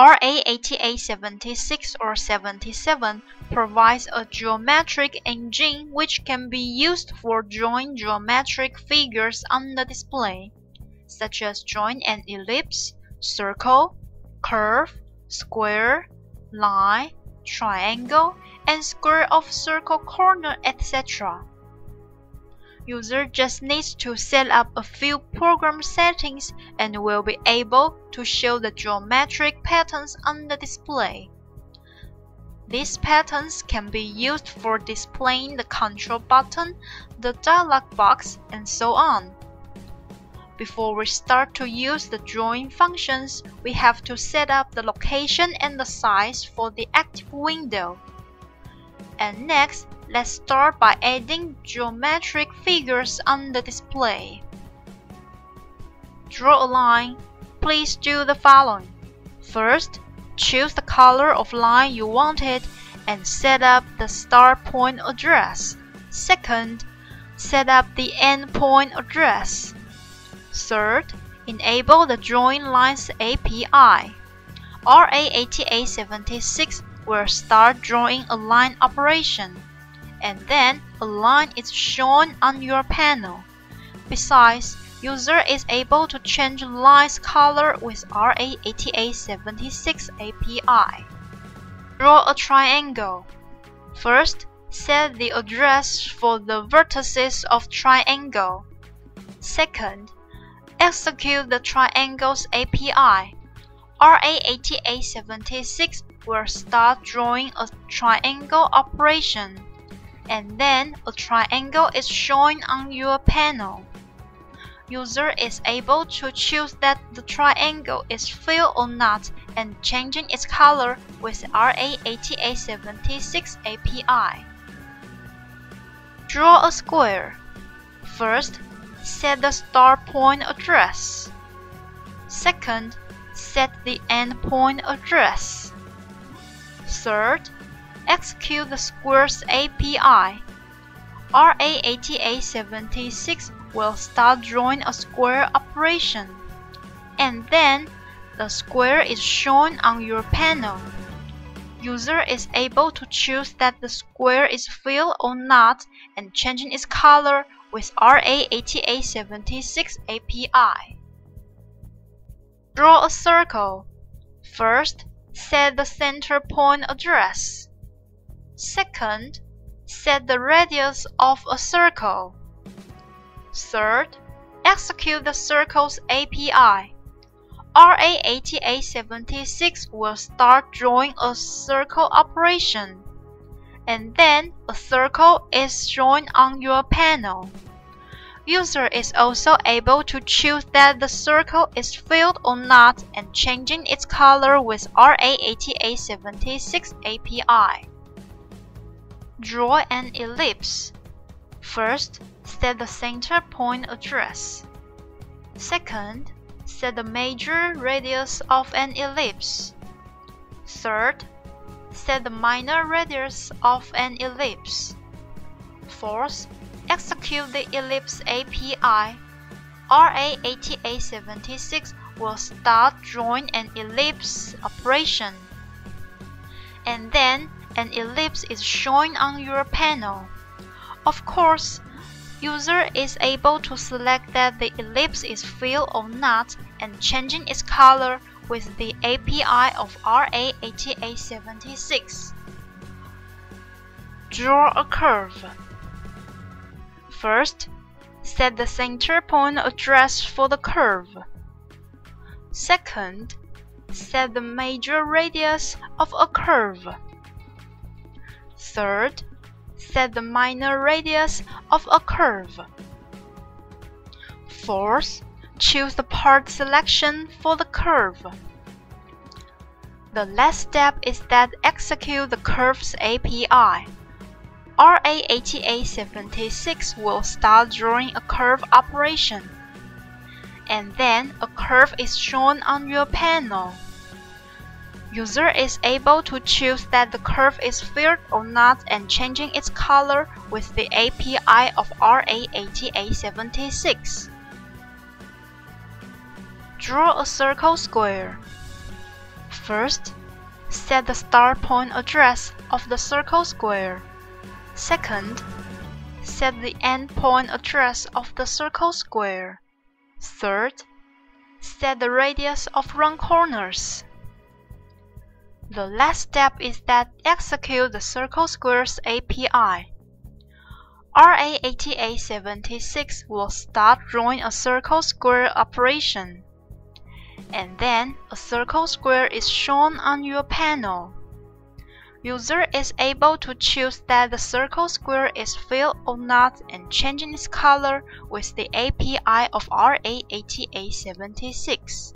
RA8876 or 77 provides a geometric engine which can be used for drawing geometric figures on the display, such as drawing an ellipse, circle, curve, square, line, triangle, and square of circle corner, etc. User just needs to set up a few program settings and will be able to show the geometric patterns on the display. These patterns can be used for displaying the control button, the dialog box, and so on. Before we start to use the drawing functions, we have to set up the location and the size for the active window. And next, let's start by adding geometric figures on the display. Draw a line. Please do the following. First, choose the color of line you wanted and set up the start point address. Second, set up the end point address. Third, enable the Drawing Lines API. RA8876 will start drawing a line operation, and then a line is shown on your panel. Besides, user is able to change line's color with RA8876 API. Draw a triangle. First, set the address for the vertices of triangle. Second, execute the triangle's API. RA8876 will start drawing a triangle operation, and then a triangle is shown on your panel. User is able to choose that the triangle is filled or not and changing its color with RA8876 API. Draw a square. First, set the start point address. Second, set the end point address. Third, execute the square's API. RA8876 will start drawing a square operation, and then the square is shown on your panel. User is able to choose that the square is filled or not and changing its color with RA8876 API. Draw a circle. First, set the center point address. Second, set the radius of a circle. Third, execute the circle's API. RA8876 will start drawing a circle operation, and then a circle is shown on your panel. User is also able to choose that the circle is filled or not and changing its color with RA8876 API. Draw an ellipse. First, set the center point address. Second, set the major radius of an ellipse. Third, set the minor radius of an ellipse. Fourth, execute the ellipse API. RA8876 will start drawing an ellipse operation, and then an ellipse is shown on your panel. Of course, user is able to select that the ellipse is filled or not and changing its color with the API of RA8876. Draw a curve. First, set the center point address for the curve. Second, set the major radius of a curve. Third, set the minor radius of a curve. Fourth, choose the part selection for the curve. The last step is that execute the curve's API. RA8876 will start drawing a curve operation, and then a curve is shown on your panel. User is able to choose that the curve is filled or not and changing its color with the API of RA8876. Draw a circle square. First, set the start point address of the circle square. Second, set the end point address of the circle square. Third, set the radius of round corners. The last step is that execute the circle squares API. RA8876 will start drawing a circle square operation, and then a circle square is shown on your panel. User is able to choose that the circle square is filled or not and changing its color with the API of RA8876.